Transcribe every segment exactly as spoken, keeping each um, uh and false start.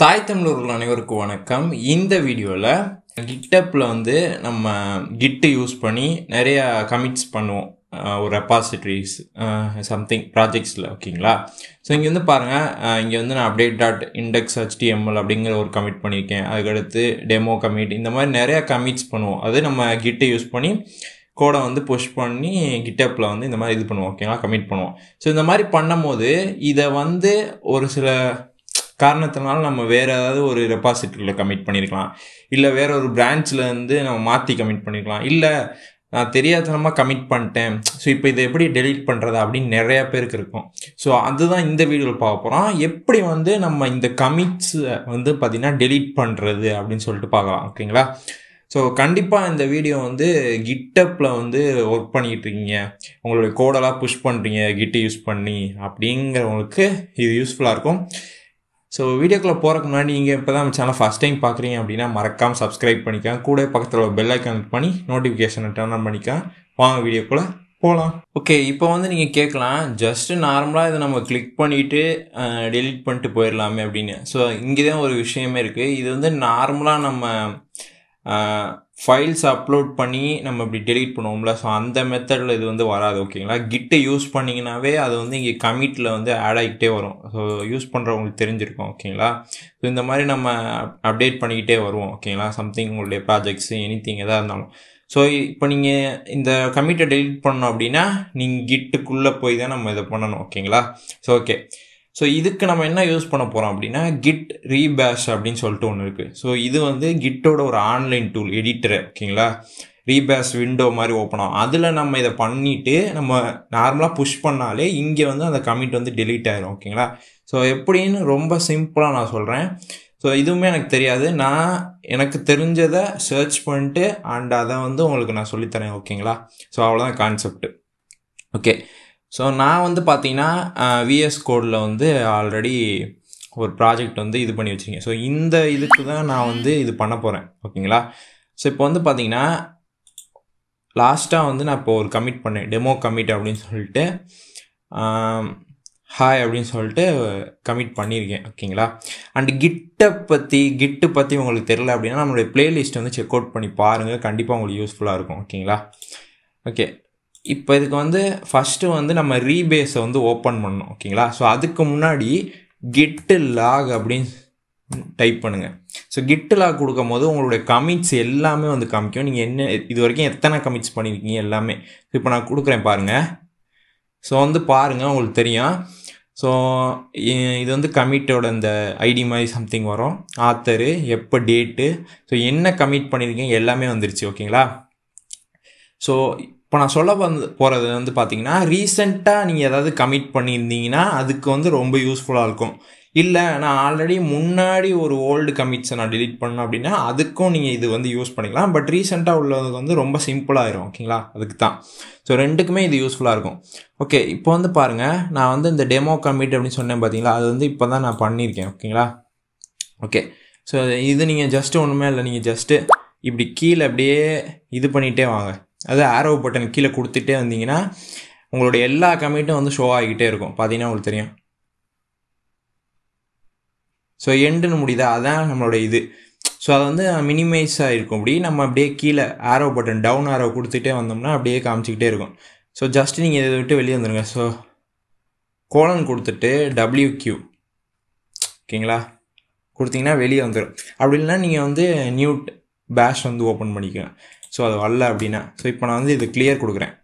தாய் தமிழ் உறவுகள் அனைவருக்கும் வணக்கம் இந்த வீடியோல GitHubல வந்து நம்ம git யூஸ் பண்ணி நிறைய கமிட்ஸ் பண்ணுவோம் ஒரு repositories something projectsல ஓகேங்களா சோ இங்க வந்து பாருங்க இங்க வந்து நான் update.index.html அப்படிங்கற ஒரு கமிட் பண்ணிருக்கேன் அதுக்கு அடுத்து demo commit இந்த மாதிரி நிறைய கமிட்ஸ் பண்ணுவோம் அது நம்ம git யூஸ் பண்ணி கோட வந்து push பண்ணி GitHubல வந்து இந்த மாதிரி இது பண்ணுவோம் ஓகேங்களா கமிட் பண்ணுவோம் சோ இந்த மாதிரி பண்ணும்போது இத வந்து ஒரு சில காரணத்தினால நம்ம வேற ஏதாவது ஒரு ரெபாசிட்டரியில கமிட் பண்ணிரலாம் இல்ல வேற ஒரு பிரான்ச்ல இருந்து நம்ம மாத்தி கமிட் பண்ணிரலாம் இல்ல நான் தெரியாதனமா கமிட் பண்ணிட்டேன் சோ இப்போ இத எப்படி delete பண்றது அப்படி நிறைய பேருக்கு இருக்கும் சோ அதுதான் இந்த வீடியோல பார்க்க போறோம் எப்படி வந்து நம்ம இந்த கமிட்ஸ் வந்து பாத்தீனா delete பண்றது அப்படினு சொல்லிட்டு பார்க்கலாம் ஓகேங்களா சோ கண்டிப்பா இந்த வீடியோ வந்து GitHubல வந்து வர்க் பண்ணிட்டு இருக்கீங்க உங்களோட கோடலாம் push பண்றீங்க git யூஸ் பண்ணி அப்படிங்கறவங்களுக்கு இது யூஸ்புல்லா இருக்கும் So, video ku poradhukku munadi neenga ipo channel first time paakreenga appadina marakkaama subscribe panikanga kooda pakkathula bell icon click panni notification turn on panikanga vaanga video ku polam okay ipo vandu neenga kekkalam just normally idu nama click pannite delete pannittu poiralame appadina so inge dhaan oru vishayam irukku idu vandu normally nama files upload panni nama appdi delete pannuomla so andha method la idu vandu varadu okayla git use panninganave adu vandu inge commit la vandu add aikitte varum so use pandravungalukku therinjirukum okayla so indha mari nama update pannikitte varum okayla something ungala projects anything edha irundhalum so ipo neenga indha commit delete pannanum appadina neenga git kulla poi dhaan nama idha pannanum okayla so okay So, இதுக்கு நம்ம என்ன use பண்ண போறோம் அப்படினா git rebase அப்படினு சொல்லிட்டு ஒன்னு இருக்கு சோ இது வந்து gitோட ஒரு ஆன்லைன் டூல் எடிட்டர் ஓகேங்களா rebase விண்டோ மாதிரி ஓபன் ஆகும் அதுல நம்ம இத பண்ணிட்டு நம்ம நார்மலா புஷ் பண்ணாலே இங்க வந்து அந்த கமிட் வந்து delete ஆயிடும் ஓகேங்களா சோ எப்படின்னு ரொம்ப சிம்பிளா நான் சொல்றேன் சோ இதுமே எனக்கு தெரியாது நான் எனக்கு தெரிஞ்சதை search பண்ணிட்டு and அத வந்து உங்களுக்கு நான் சொல்லி தரேன் ஓகேங்களா சோ அவ்வளவுதான் கான்செப்ட் ஓகே So நான் வந்து பாத்தீனா VS Codeல வந்து ஆல்ரெடி ஒரு ப்ராஜெக்ட் வந்து இது பண்ணி வச்சிருக்கேன். சோ இந்த இதுக்கு தான் நான் வந்து இது பண்ண போறேன். ஓகேங்களா? சோ இப்போ வந்து பாத்தீனா லாஸ்டா வந்து நான் இப்போ ஒரு கமிட் பண்ணேன். டெமோ கமிட் அப்படினு சொல்லிட்டு ஹாய் அப்படினு சொல்லிட்டு கமிட் பண்ணிருக்கேன். ஓகேங்களா? அண்ட் GitHub பத்தி git பத்தி உங்களுக்கு தெரியல அப்படினா நம்மளுடைய பிளேலிஸ்ட் வந்து செக் அவுட் பண்ணி பாருங்க. கண்டிப்பா உங்களுக்கு யூஸ்புல்லா இருக்கும். ஓகேங்களா? ஓகே இப்போ இதுக்கு வந்து ஃபர்ஸ்ட் வந்து நம்ம ரீபேஸ் வந்து ஓபன் பண்ணனும் ஓகேங்களா சோ அதுக்கு முன்னாடி git log அப்படி டைப் பண்ணுங்க சோ git log கொடுக்கும்போது உங்களுடைய கமிட்ஸ் எல்லாமே வந்து காமிக்கும் நீங்க என்ன இதுவரைக்கும் எத்தனை கமிட்ஸ் பண்ணிருக்கீங்க எல்லாமே இப்போ நான் கொடுக்கிறேன் பாருங்க சோ வந்து பாருங்க உங்களுக்கு தெரியும் சோ இது வந்து கமிட்டோட அந்த ஐடி மாதிரி समथिंग வரும் ஆத்தர் எப்ப டேட் சோ என்ன கமிட் பண்ணிருக்கீங்க எல்லாமே வந்துருச்சு ஓகேங்களா சோ இப்போ நான் சொல்ல போறது வந்து பாத்தீங்கன்னா ரீசன்ட்டா நீங்க ஏதாவது கமிட் பண்ணிருந்தீங்கன்னா அதுக்கு வந்து ரொம்ப யூஸ்புல்லா இருக்கும் இல்ல நான் ஆல்ரெடி முன்னாடி ஒரு ஓல்ட் கமிட்ஸ் நான் delete பண்ணனும் அப்படினா அதுக்கும் நீங்க இது வந்து யூஸ் பண்ணிக்கலாம் பட் ரீசன்ட்டா உள்ளது வந்து ரொம்ப சிம்பிளா இருக்கும் ஓகேங்களா அதுக்கு தான் சோ ரெண்டுக்குமே இது யூஸ்புல்லா இருக்கும் ஓகே இப்போ வந்து பாருங்க நான் வந்து இந்த டெமோ கமிட் அப்படி சொன்னேன் பாத்தீங்களா அது வந்து இப்போதான் நான் பண்ணிருக்கேன் ஓகேங்களா ஓகே சோ இது நீங்க ஜஸ்ட் ஒண்ணுமே இல்ல நீங்க ஜஸ்ட் இப்படி கீழ அப்படியே இது பண்ணிட்டே வாங்க அது arrow button கீழ கொடுத்துட்டே வந்தீங்கனா உங்களோட எல்லா கமிட்டும் வந்து ஷோ ஆகிட்டே இருக்கும் பாத்தீனா உங்களுக்கு தெரியும் சோ எண்ட்னு முடிதா அதான் நம்மளோட இது சோ அது வந்து மினிமைஸ் ஆயிருக்கும் அப்படி நம்ம அப்படியே கீழ arrow button down arrow கொடுத்துட்டே வந்தோம்னா அப்படியே காமிச்சிட்டே இருக்கும் சோ ஜஸ்ட் நீங்க இத விட்டு வெளிய வந்துருங்க சோ கோலன் கொடுத்துட்டு wq ஓகேங்களா கொடுத்தீங்கனா வெளிய வந்துரும் அப்படி இல்லனா நீங்க வந்து new bash வந்து ஓபன் பண்ணிக்கலாம் So அது வரல அப்படினா சோ இப்போ நான் வந்து இது clear கொடுக்கிறேன்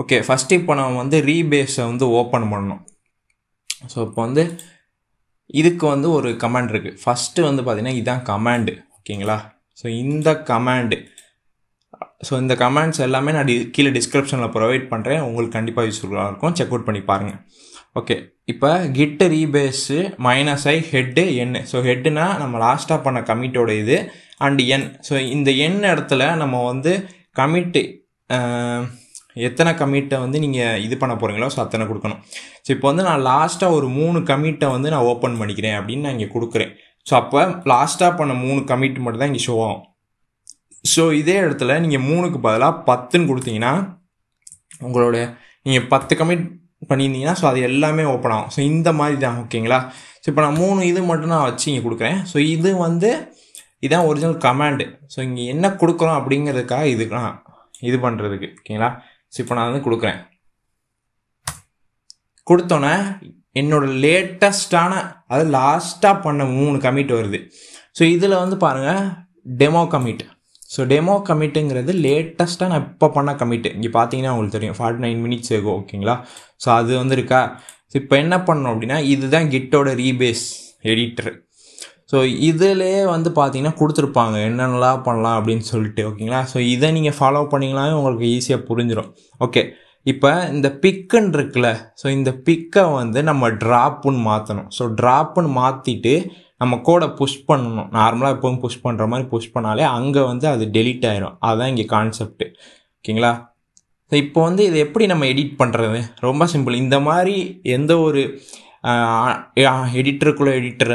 ஓகே ஃபர்ஸ்ட் இப்போ நான் வந்து rebase வந்து ஓபன் பண்ணனும் சோ இப்போ வந்து இதுக்கு வந்து ஒரு கமாண்ட் இருக்கு ஃபர்ஸ்ட் வந்து பாத்தீனா இதான் கமாண்ட் ஓகேங்களா சோ இந்த கமாண்ட் சோ இந்த கமாண்ட்ஸ் எல்லாமே நான் கீழ டிஸ்கிரிப்ஷன்ல ப்ரொவைட் பண்றேன் உங்களுக்கு கண்டிப்பா யூஸ்ஃபுல்லா இருக்கும் செக் அவுட் பண்ணி பாருங்க ஓகே இப்போ git rebase -i head n so ஹெட்னா நம்ம லாஸ்டா பண்ண கமிட்டோட இது and n சோ இந்த n இடத்துல நம்ம வந்து கமிட் எத்தனை கமிட்ட வந்து நீங்க இது பண்ண போறீங்களோ சோ அத்தனை கொடுக்கணும் சோ இப்போ வந்து நான் லாஸ்டா ஒரு மூணு கமிட்ட வந்து நான் ஓபன் பண்ணிக்கிறேன் அப்படி நான் இங்க கொடுக்கிறேன் சோ அப்ப லாஸ்டா பண்ண மூணு கமிட் மட்டும் தான் இங்க ஷோ ஆகும் சோ இதே இடத்துல நீங்க மூணுக்கு பதிலா ten ன்னு கொடுத்தீங்கனா உங்களுடைய நீங்க ten கமிட் பண்ணினீங்கன்னா சோ அது எல்லாமே ஓபன் ஆகும் சோ இந்த மாதிரி தான் ஓகேங்களா சோ இப்போ நான் மூணு இது மட்டும் நான் வச்சி இங்க கொடுக்கிறேன் சோ இது வந்து இதான் ஒரிஜினல் கமாண்ட் சோ இங்க என்ன கொடுக்கறோம் அப்படிங்கிறதுக்காக இது நான் இது பண்றதுக்கு ஓகேங்களா சோ இப்போ நான் வந்து கொடுக்கிறேன் கொடுத்தோனே என்னோட லேட்டஸ்டான அது லாஸ்டா பண்ண மூணு கமிட் வருது சோ இதுல வந்து பாருங்க demo commit So demo committing is the latest and I have committed. You can see forty-nine minutes ago. Okay, so that's what I have done. This is Git Rebase editor. So this is what I have done. So if you follow this, you easy to Okay, now in the pick and So in the pick, we drop it. So drop it. நம்ம கோட push பண்ணனும் நார்மலா எப்பவும் push பண்ற மாதிரி push பண்ணாலே அங்க வந்து அது delete ஆயிடும் அதான் இங்க கான்செப்ட் ஓகேங்களா சோ இப்போ வந்து இது எப்படி நம்ம எடிட் பண்றது ரொம்ப சிம்பிள் இந்த மாதிரி எந்த ஒரு எடிட்டருக்குள்ள எடிட்டர்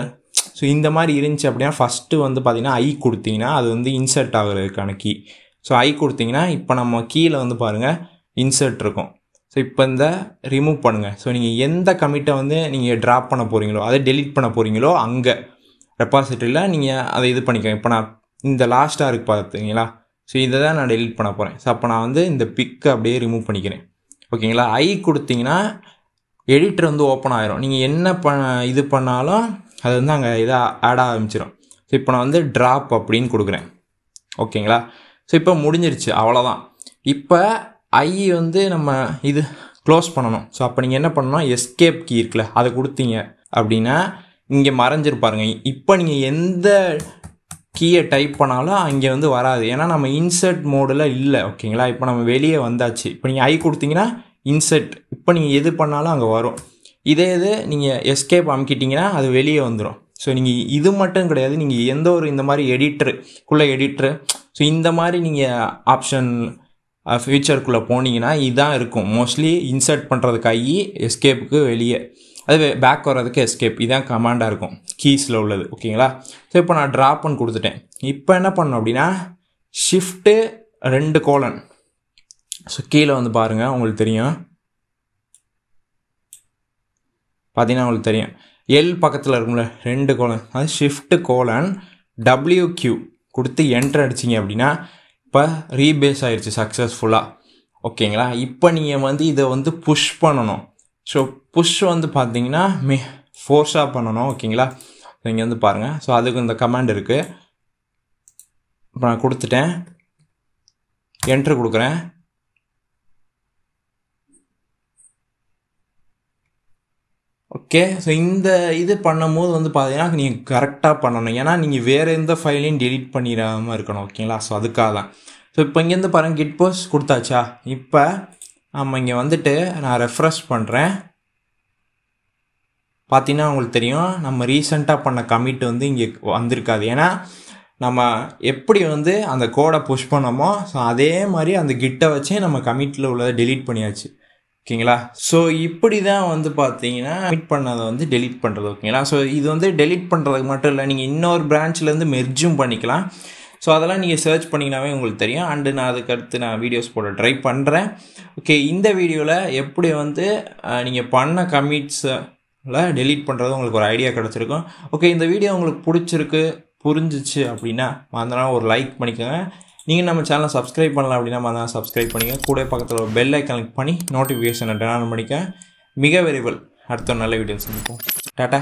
சோ இந்த மாதிரி இருந்துச்சு அப்படினா ஃபர்ஸ்ட் வந்து பாத்தீனா i கொடுத்தீங்கனா அது வந்து இன்சர்ட் ஆகிறதுக்கான கீ சோ i கொடுத்தீங்கனா இப்போ நம்ம கீழ வந்து பாருங்க இன்சர்ட் இருக்கும் So இப்போ இந்த ரிமூவ் பண்ணுங்க சோ நீங்க எந்த கமிட்ட வந்து நீங்க டிராப் பண்ண போறீங்களோ அதை delete பண்ண போறீங்களோ அங்க ரெபாசிட்டரியில நீங்க அதை இது பண்ணிக்கங்க இப்போ நான் இந்த லாஸ்டா இருக்கு பாத்தீங்களா சோ இத தான் நான் delete பண்ண போறேன் சோ அப்ப நான் வந்து இந்த பிக் அப்படியே ரிமூவ் பண்ணிக்கிறேன் ஓகேங்களா ஐ கொடுத்தீங்கனா எடிட்டர் வந்து ஓபன் ஆயிரும் நீங்க என்ன இது பண்ணாலும் அது வந்து அங்க இத ஆட் ஆரம்பிச்சிரும் சோ இப்போ நான் வந்து drop அப்படிን கொடுக்கிறேன் ஓகேங்களா சோ இப்போ முடிஞ்சிருச்சு அவ்வளவுதான் இப்போ I வந்து நம்ம இது க்ளோஸ் பண்ணனும் சோ அப்ப நீங்க என்ன பண்ணனும் எஸ்கேப் கீ இருக்குல அதை கொடுத்தீங்க அப்படினா இங்க மறைஞ்சிரும் பாருங்க இப்போ நீங்க எந்த கீயை டைப் பண்ணாலும் அங்க வந்து வராது ஏனா நம்ம இன்சர்ட் மோட்ல இல்ல ஓகேங்களா இப்போ நம்ம வெளிய வந்தாச்சு இப்போ நீங்க ஐ கொடுத்தீங்கனா இன்சர்ட் இப்போ நீங்க எது பண்ணாலும் அங்க வரும் இதே இது நீங்க எஸ்கேப் அமுக்கிட்டீங்கனா அது வெளிய வந்துரும் சோ நீங்க இது மட்டும் கிடையாது நீங்க எந்த ஒரு இந்த மாதிரி எடிட்டர் குள்ள எடிட்டர் சோ இந்த மாதிரி நீங்க ஆப்ஷன் Feature குள்ள போனீங்கனா இதான் இருக்கும் மோஸ்ட்லி இன்சர்ட் பண்றதுக்காகி எஸ்கேப்புக்கு வெளிய அது பேக் வரதுக்கு எஸ்கேப் இதான் கமாண்டா இருக்கும் கீஸ்ல உள்ளது ஓகேங்களா சோ இப்போ நான் டிராப் பண்ணி கொடுத்துட்டேன் இப்போ என்ன பண்ணனும் அப்படினா shift two கோலன் சோ கீழ வந்து பாருங்க உங்களுக்கு தெரியும் பாத்தீனா உங்களுக்கு தெரியும் L பக்கத்துல இருக்கும்ல two கோலன் அது shift கோலன் W Q கொடுத்து என்டர் அடிச்சீங்க அப்படினா இப்ப ரீபேஸ் ஆயிருச்சு சக்சஸ்ஃபுல்லா ஓகேங்களா இப்போ நீங்க வந்து இத வந்து புஷ் பண்ணனும் சோ புஷ் வந்து பாத்தீங்கன்னா ஃபோர்ஸா பண்ணனும் ஓகேங்களா நீங்க வந்து பாருங்க சோ அதுக்கு இந்த கமாண்ட் இருக்கு நான் கொடுத்துட்டேன் என்டர் கொடுக்கிறேன் ஓகே சோ இந்த இது பண்ணும்போது வந்து பாத்தீங்கன்னா நீங்க கரெக்ட்டா பண்ணனும் ஏனா நீங்க வேற எந்த ஃபைலையும் delete பண்ணிராம இருக்கணும் ஓகேங்களா சோ அதுக்காக தான் சோ இப்போ இங்க இருந்து பாருங்க git post கொடுத்தாச்சா இப்போ நாம இங்க வந்துட்டு நான் ரெஃப்ரெஷ் பண்றேன் பாத்தீங்கன்னா உங்களுக்கு தெரியும் நம்ம ரீசன்ட்டா பண்ண கமிட் வந்து இங்க வந்திருக்காது ஏனா நம்ம எப்படி வந்து அந்த கோட புஷ் பண்ணோமோ சோ அதே மாதிரி அந்த git-ஐ வச்சே நம்ம கமிட்ல உள்ளதை delete பண்ணியாச்சு ஓகேங்களா சோ இப்படி தான் வந்து பாத்தீங்கன்னா கமிட் பண்ணத வந்து delete பண்றது ஓகேங்களா சோ இது வந்து delete பண்றதுக்கு மட்டும் இல்ல நீங்க இன்னொரு branchல இருந்து merge-ம் பண்ணிக்கலாம் சோ அதெல்லாம் நீங்க search பண்ணீங்கனாவே உங்களுக்கு தெரியும் and நான் அதுக்கு அடுத்து நான் videos போட ட்ரை பண்றேன் ஓகே இந்த வீடியோல எப்படி வந்து நீங்க பண்ண commits-ல delete பண்றது உங்களுக்கு ஒரு ஐடியா கிடைச்சிருக்கும் ஓகே இந்த வீடியோ உங்களுக்கு பிடிச்சிருக்கு புரிஞ்சிச்சு அப்படினா மறக்காம ஒரு லைக் பண்ணிக்கங்க நீங்க நம்ம சேனலை சப்ஸ்கிரைப் பண்ணலாம் அப்படினா மறக்காம சப்ஸ்கிரைப் பண்ணுங்க கூடவே பக்கத்துல ஒரு பெல் ஐகானை கிளிக் பண்ணி நோட்டிஃபிகேஷனை ஆன் பண்ணிக்க மிக விரைவில் அடுத்த நல்ல வீடியோல சந்திப்போம் டாடா